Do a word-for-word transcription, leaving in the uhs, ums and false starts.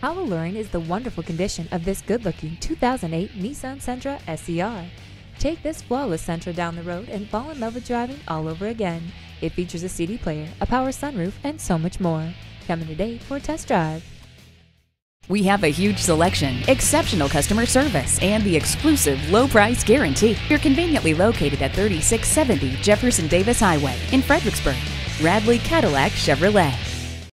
How alluring is the wonderful condition of this good-looking two thousand eight Nissan Sentra S E R. Take this flawless Sentra down the road and fall in love with driving all over again. It features a C D player, a power sunroof, and so much more. Come in today for a test drive. We have a huge selection, exceptional customer service, and the exclusive low price guarantee. You're conveniently located at thirty-six seventy Jefferson Davis Highway in Fredericksburg. Radley Cadillac Chevrolet.